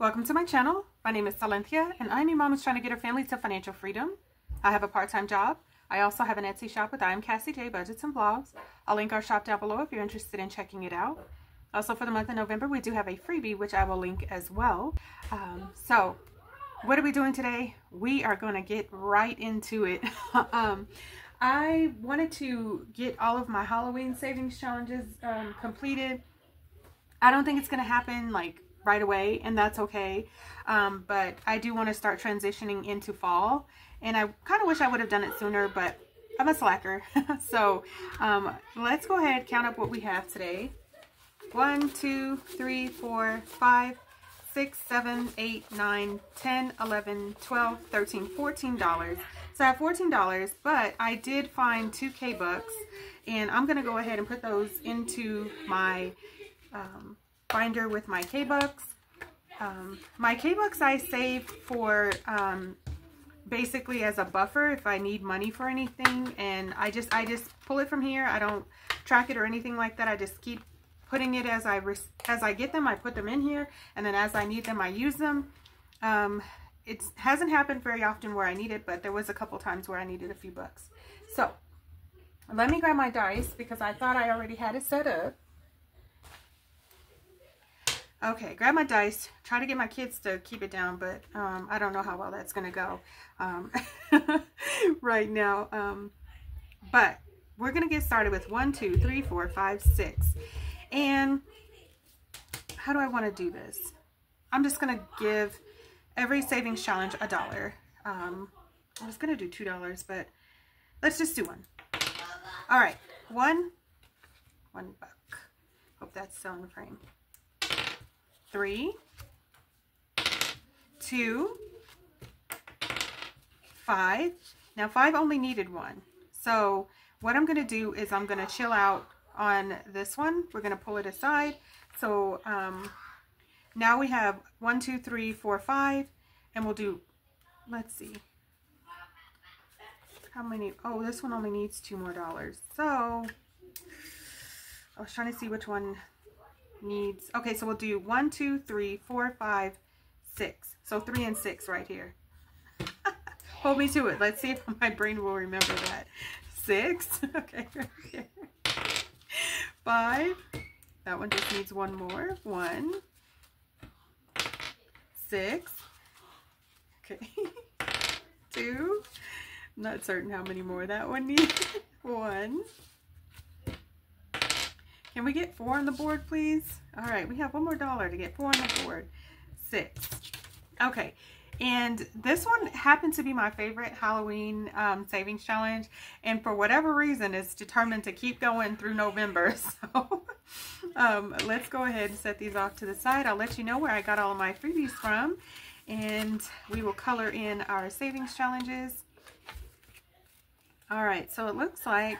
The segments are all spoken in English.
Welcome to my channel. My name is Salenthia, and I'm a mom who's trying to get her family to financial freedom. I have a part-time job. I also have an Etsy shop with I Am Cassie J Budgets and Vlogs. I'll link our shop down below if you're interested in checking it out. Also, for the month of November, we do have a freebie, which I will link as well. So what are we doing today? We are going to get right into it. I wanted to get all of my Halloween savings challenges completed. I don't think it's going to happen like right away, and that's okay. But I do want to start transitioning into fall, and I kind of wish I would have done it sooner, but I'm a slacker. So let's go ahead and count up what we have today. 1, 2, 3, 4, 5, 6, 7, 8, 9, 10, 11, 12, 13, $14. So I have $14, but I did find 2K bucks, and I'm going to go ahead and put those into my binder with my K-Bucks. My K-Bucks I save for basically as a buffer if I need money for anything, and I just pull it from here. I don't track it or anything like that. I just keep putting it as I get them. I put them in here, and then as I need them, I use them. It hasn't happened very often where I need it, but there was a couple times where I needed a few bucks. So let me grab my dice because I thought I already had it set up. Okay, grab my dice, try to get my kids to keep it down, but I don't know how well that's going to go right now. But we're going to get started with 1, 2, 3, 4, 5, 6. And how do I want to do this? I'm just going to give every savings challenge $1. I was going to do $2, but let's just do one. All right, one buck. Hope that's still in the frame. 3, 2, 5. Now 5 only needed one. So what I'm going to do is I'm going to chill out on this one. We're going to pull it aside. So now we have 1, 2, 3, 4, 5, and we'll do, let's see how many. Oh, this one only needs $2 more. So I was trying to see which one needs. Okay, so we'll do 1, 2, 3, 4, 5, 6. So 3 and 6 right here. Hold me to it. Let's see if my brain will remember that. 6. Okay, right here. 5. That one just needs one more. 1, 6. Okay. 2. I'm not certain how many more that one needs. 1. Can we get 4 on the board, please? All right, we have $1 more to get 4 on the board. 6. Okay, and this one happened to be my favorite Halloween savings challenge, and for whatever reason, it's determined to keep going through November. So let's go ahead and set these off to the side. I'll let you know where I got all of my freebies from, and we will color in our savings challenges. All right, so it looks like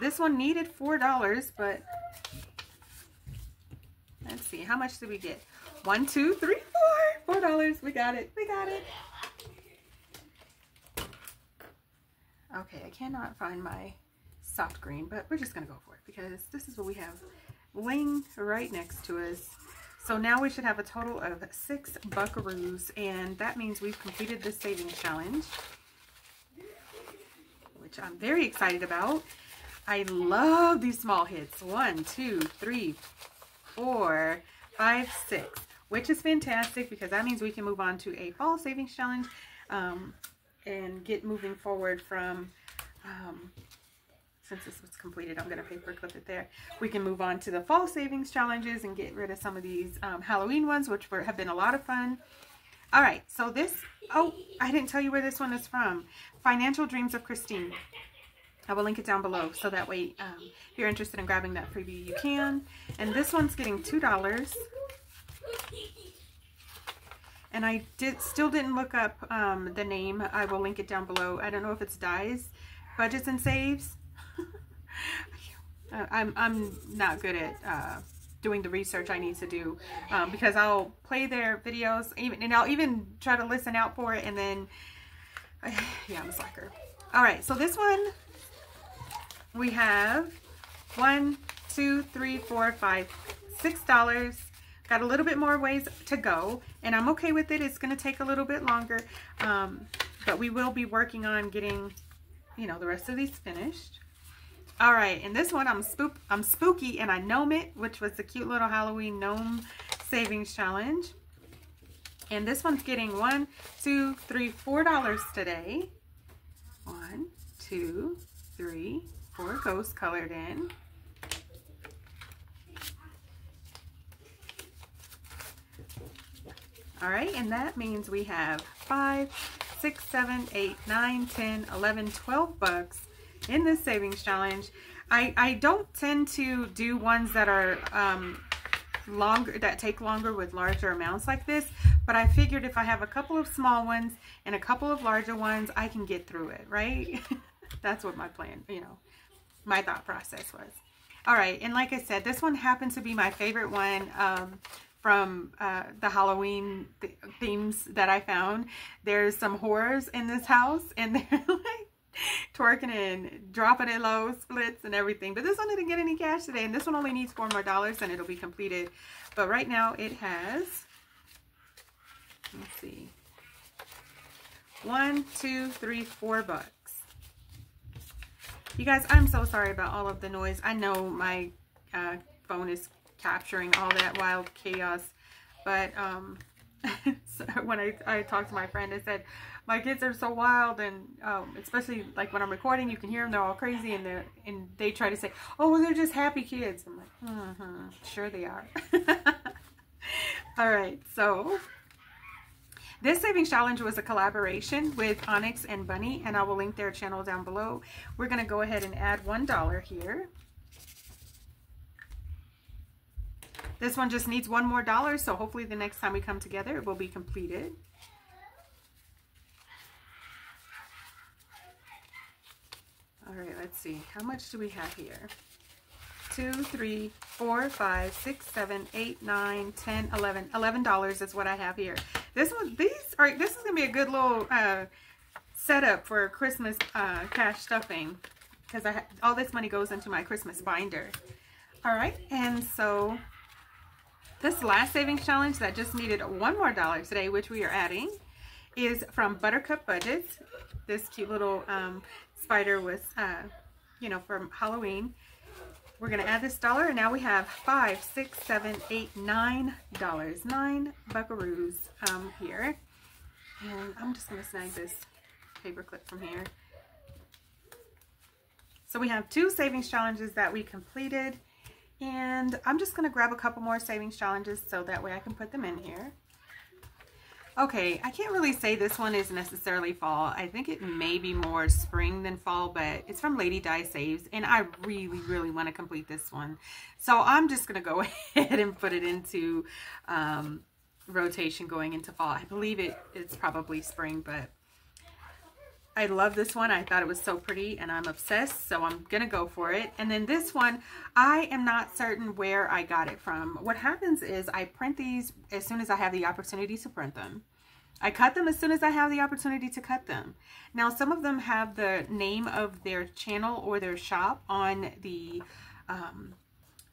this one needed $4, but let's see. How much did we get? 1, 2, 3, 4. $4. We got it. We got it. Okay, I cannot find my soft green, but we're just going to go for it because this is what we have laying right next to us. So now we should have a total of 6 buckaroos, and that means we've completed the savings challenge, which I'm very excited about. I love these small hits. 1, 2, 3, 4, 5, 6, which is fantastic because that means we can move on to a fall savings challenge and get moving forward from, since this was completed, I'm going to paperclip it there. We can move on to the fall savings challenges and get rid of some of these Halloween ones, which have been a lot of fun. All right, so this, oh, I didn't tell you where this one is from. Financial Dreams of Christine. I will link it down below, so that way if you're interested in grabbing that freebie, you can. And this one's getting $2. And I still didn't look up the name. I will link it down below. I don't know if it's Dies, Budgets and Saves. I'm not good at doing the research I need to do because I'll play their videos, and I'll even try to listen out for it, and then, yeah, I'm a slacker. All right, so this one, we have $1, $2, $3, $4, $5, $6. Got a little bit more ways to go, and I'm okay with it. It's going to take a little bit longer, but we will be working on getting, you know, the rest of these finished. All right, and this one, I'm spooky and I gnome it, which was the cute little Halloween gnome savings challenge. And this one's getting $1, $2, $3, $4 today. 1, 2, 3, 4 ghost colored in. All right, and that means we have 5, 6, 7, 8, 9, 10, 11, 12 bucks in this savings challenge. I don't tend to do ones that are longer, that take longer with larger amounts like this, but I figured if I have a couple of small ones and a couple of larger ones, I can get through it, right? That's what my plan, you know, my thought process was. All right, and like I said, this one happened to be my favorite one from the Halloween themes that I found. There's some horrors in this house, and they're like twerking and dropping it low, splits and everything. But this one didn't get any cash today, and this one only needs $4 more and it'll be completed. But right now it has, let's see, 1, 2, 3, 4 bucks. You guys, I'm so sorry about all of the noise. I know my phone is capturing all that wild chaos, but so when I talked to my friend, I said, my kids are so wild, and especially like when I'm recording, you can hear them, they're all crazy, and they try to say, oh, well, they're just happy kids. I'm like, sure they are. All right, so this savings challenge was a collaboration with Onyx and Bunny, and I will link their channel down below. We're going to go ahead and add $1 here. This one just needs $1 more, so hopefully the next time we come together, it will be completed. All right, let's see. How much do we have here? 2, 3, 4, 5, 6, 7, 8, 9, 10, 11. $11 is what I have here. This one, this is gonna be a good little setup for Christmas cash stuffing, because all this money goes into my Christmas binder. All right, and so this last savings challenge that just needed $1 more today, which we are adding, is from Buttercup Budgets. This cute little spider was, you know, from Halloween. We're going to add this dollar, and now we have $5, $6, $7, $8, $9. 9 buckaroos here. And I'm just going to snag this paper clip from here. So we have 2 savings challenges that we completed. And I'm just going to grab a couple more savings challenges so that way I can put them in here. Okay, I can't really say this one is necessarily fall. I think it may be more spring than fall, but it's from Lady Dye Saves, and I really, really want to complete this one. So I'm just going to go ahead and put it into rotation going into fall. I believe it's probably spring, but I love this one. I thought it was so pretty, and I'm obsessed, so I'm going to go for it. And then this one, I am not certain where I got it from. What happens is I print these as soon as I have the opportunity to print them. I cut them as soon as I have the opportunity to cut them. Now, some of them have the name of their channel or their shop on the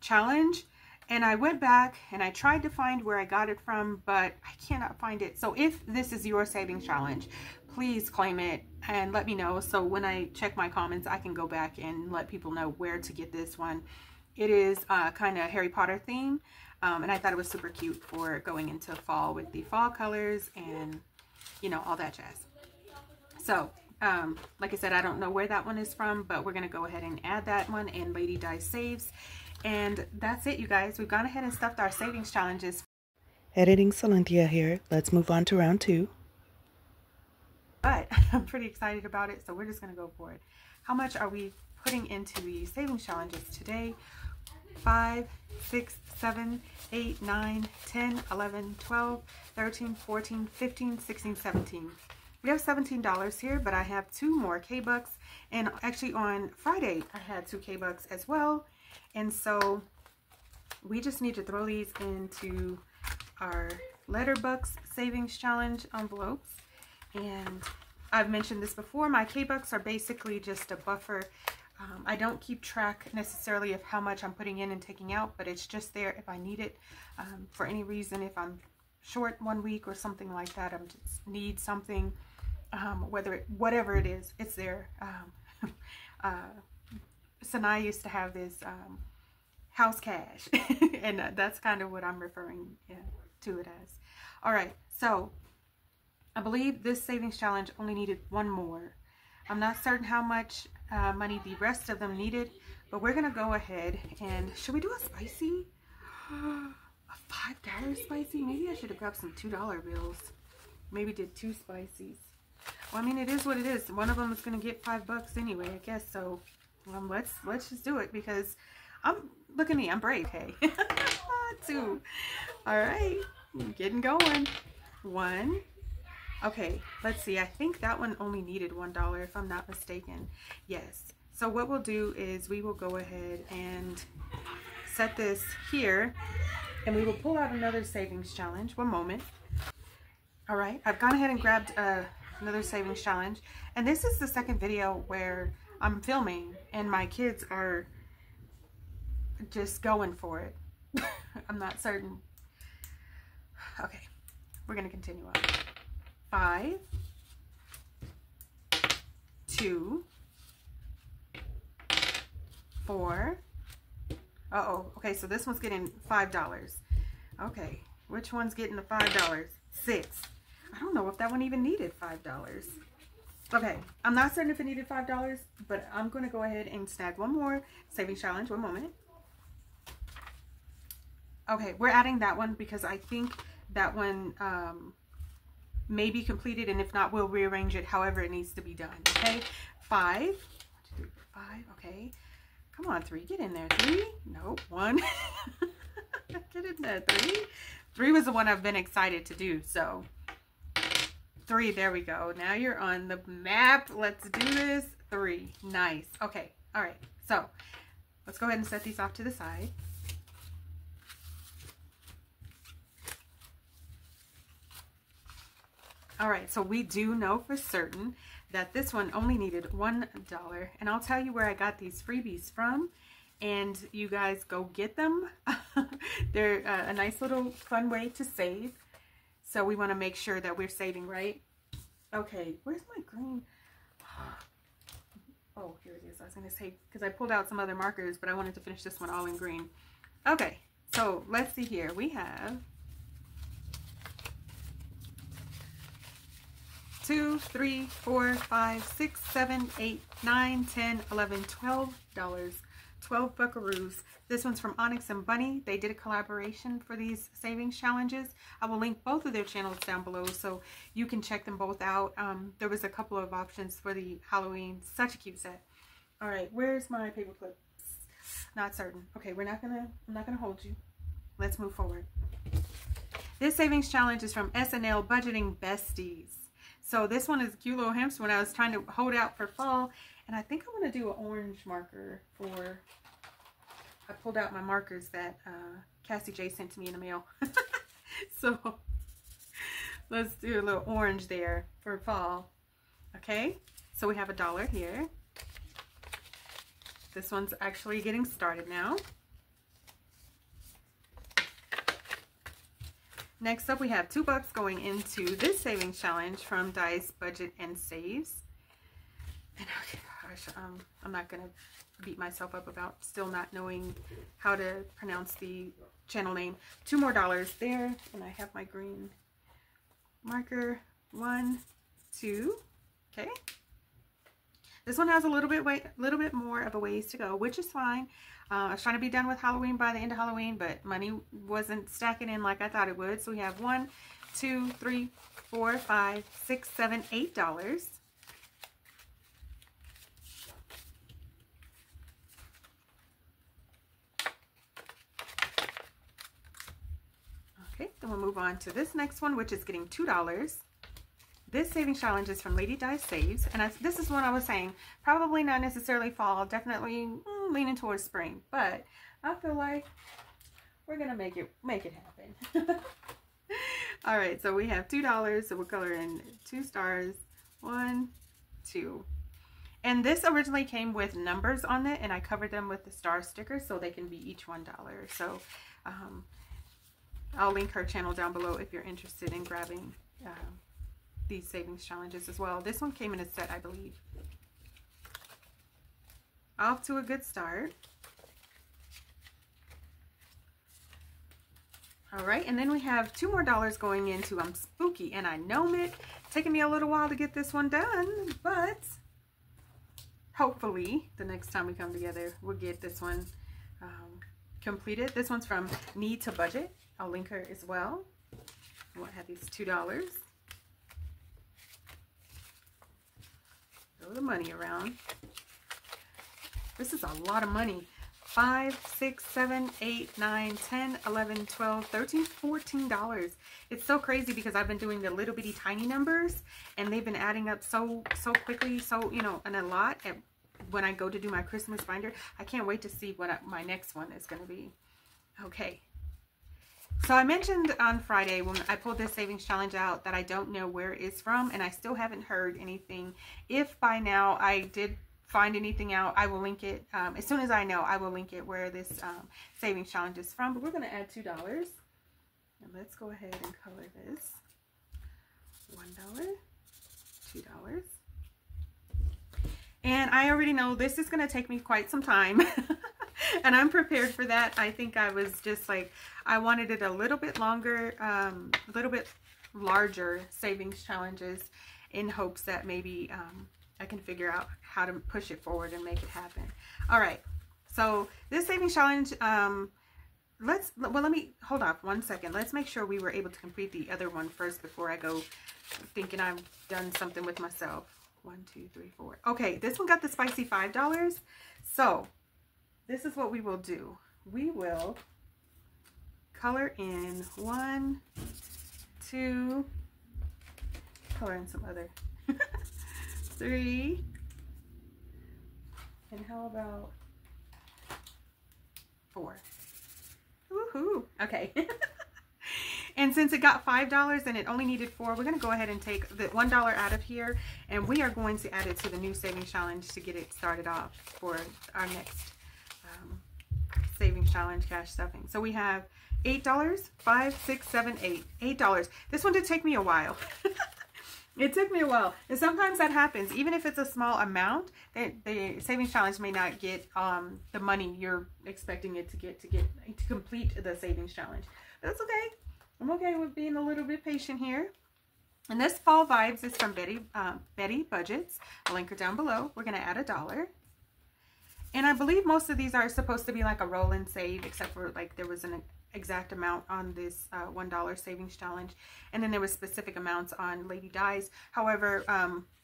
challenge. And I went back and I tried to find where I got it from, but I cannot find it. So if this is your savings challenge, please claim it and let me know. So when I check my comments, I can go back and let people know where to get this one. It is kind of Harry Potter theme. And I thought it was super cute for going into fall with the fall colors and, you know, all that jazz. So like I said, I don't know where that one is from, but we're going to go ahead and add that one and Lady Dye Saves. And that's it, you guys. We've gone ahead and stuffed our savings challenges. Editing Cynthia here. Let's move on to round 2. But I'm pretty excited about it, so we're just going to go for it. How much are we putting into the savings challenges today? 5, 6, 7, 8, 9, 10, 11, 12, 13, 14, 15, 16, 17. We have $17 here, but I have 2 more K-Bucks. And actually on Friday, I had 2 K-Bucks as well. And so we just need to throw these into our letterbox savings challenge envelopes. And I've mentioned this before, my K-Bucks are basically just a buffer I don't keep track necessarily of how much I'm putting in and taking out, but it's just there if I need it for any reason. If I'm short one week or something like that, I just need something, whatever it is, it's there. Sanai used to have this house cash, and that's kind of what I'm referring to it as. All right, so I believe this savings challenge only needed one more. I'm not certain how much money the rest of them needed, but we're gonna go ahead and should we do a spicy? A $5 spicy? Maybe I should have grabbed some $2 bills. Maybe did two spices. Well, I mean, it is what it is. One of them is gonna get $5 anyway, I guess. So let's just do it because look at me, I'm brave. Hey, two. All right, getting going. One. Okay, let's see. I think that one only needed $1 if I'm not mistaken. Yes. So what we'll do is we will go ahead and set this here and we will pull out another savings challenge. One moment. All right, I've gone ahead and grabbed another savings challenge, and this is the second video where I'm filming and my kids are just going for it. I'm not certain. Okay, we're gonna continue on. 5, 2, 4. Uh-oh, okay, so this one's getting $5. Okay, which one's getting the $5? 6. I don't know if that one even needed $5. Okay, I'm not certain if it needed $5, but I'm gonna go ahead and snag one more savings challenge. One moment. Okay, we're adding that one because I think that one may be completed, and if not, we'll rearrange it however it needs to be done. Okay, 5, 1, 2, 3, 5. Okay, come on, 3, get in there. 3, nope, 1. Get in there. 3 was the one I've been excited to do, so 3, there we go. Now you're on the map. Let's do this. 3, nice. Okay, all right, so let's go ahead and set these off to the side. All right, so we do know for certain that this one only needed $1, and I'll tell you where I got these freebies from, and you guys go get them. They're a nice little fun way to save, so we want to make sure that we're saving right. Okay, where's my green? Oh, here it is. I was going to say, because I pulled out some other markers, but I wanted to finish this one all in green. Okay, so let's see here. We have 2, 3, 4, 5, 6, 7, 8, 9, 10, 11, $12. 12 buckaroos. This one's from Onyx and Bunny. They did a collaboration for these savings challenges. I will link both of their channels down below so you can check them both out. There was a couple of options for the Halloween. Such a cute set. All right, where's my paper clip? Not certain. Okay, I'm not gonna hold you. Let's move forward. This savings challenge is from SNL Budgeting Besties. So this one is a cute little hamster when I was trying to hold out for fall. And I think I want to do an orange marker for, I pulled out my markers that Cassie J sent to me in the mail. So let's do a little orange there for fall. Okay, so we have $1 here. This one's actually getting started now. Next up, we have $2 going into this savings challenge from Dice Budget and Saves. And oh gosh, I'm not going to beat myself up about still not knowing how to pronounce the channel name. $2 more dollars there, and I have my green marker. 1, 2, okay. This one has a little bit more of a ways to go, which is fine. I was trying to be done with Halloween by the end of Halloween, but money wasn't stacking in like I thought it would. So we have $1, 2, 3, 4, 5, 6, 7, $8. Okay, then we'll move on to this next one, which is getting $2. This savings challenge is from Lady Dye Saves, and this is one I was saying, probably not necessarily fall, definitely leaning towards spring, but I feel like we're gonna make it happen. All right, so we have $2, so we'll color in 2 stars, 1, 2. And this originally came with numbers on it, and I covered them with the star stickers so they can be each $1. So I'll link her channel down below if you're interested in grabbing these savings challenges as well. This one came in a set, I believe. Off to a good start. All right, and then we have two more dollars going into I'm Spooky and I Gnome It. Taking me a little while to get this one done, but hopefully the next time we come together, we'll get this one completed. This one's from Need to Budget. I'll link her as well. We'll have these $2. Throw the money around. This is a lot of money. 5, 6, 7, 8, 9, 10, 11, 12, 13, $14. It's so crazy because I've been doing the little bitty tiny numbers and they've been adding up so quickly, so, you know, and a lot. And when I go to do my Christmas binder, I can't wait to see what my next one is going to be. Okay. So I mentioned on Friday when I pulled this savings challenge out that I don't know where it's from, and I still haven't heard anything. If by now I did find anything out, I will link it. As soon as I know, I will link it where this savings challenge is from. But we're going to add $2. And let's go ahead and color this. $1, $2. And I already know this is going to take me quite some time. And I'm prepared for that. I think I was just like, I wanted it a little bit longer, a little bit larger savings challenges in hopes that maybe I can figure out how to push it forward and make it happen. All right, so this savings challenge, let me hold off one second. Let's make sure we were able to complete the other one first before I go thinking I've done something with myself. 1, 2, 3, 4. Okay, this one got the spicy $5. So this is what we will do. We will color in 1, 2, color in some other 3, and how about 4? Woohoo! Okay. And since it got $5 and it only needed 4, we're going to go ahead and take the $1 out of here, and we are going to add it to the new savings challenge to get it started off for our next savings challenge cash stuffing. So we have $8, 5, 6, 7, 8. $8. This one did take me a while. It took me a while, and sometimes that happens. Even if it's a small amount, the savings challenge may not get the money you're expecting it to get to complete the savings challenge. But that's okay. I'm okay with being a little bit patient here. And this Fall Vibes is from Betty Budgets. I'll link her down below. We're gonna add $1. And I believe most of these are supposed to be like a roll and save, except for like there was an exact amount on this $1 savings challenge, and then there was specific amounts on Lady Dye's. However,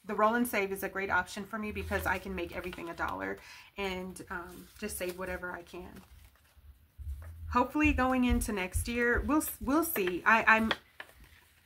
the roll and save is a great option for me because I can make everything $1 and just save whatever I can. Hopefully going into next year, we'll see. I'm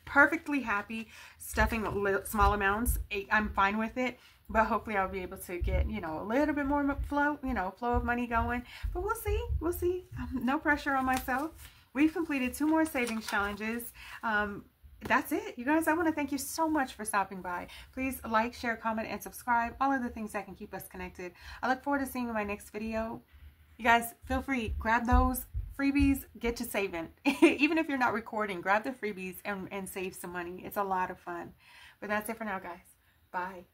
perfectly happy stuffing small amounts. I'm fine with it, but hopefully I'll be able to get, you know, a little bit more flow, you know, flow of money going. But we'll see. We'll see. No pressure on myself. We've completed 2 more savings challenges. That's it. You guys, I want to thank you so much for stopping by. Please like, share, comment, and subscribe. All of the things that can keep us connected. I look forward to seeing you in my next video. You guys, feel free. Grab those freebies. Get to saving. Even if you're not recording, grab the freebies and save some money. It's a lot of fun. But that's it for now, guys. Bye.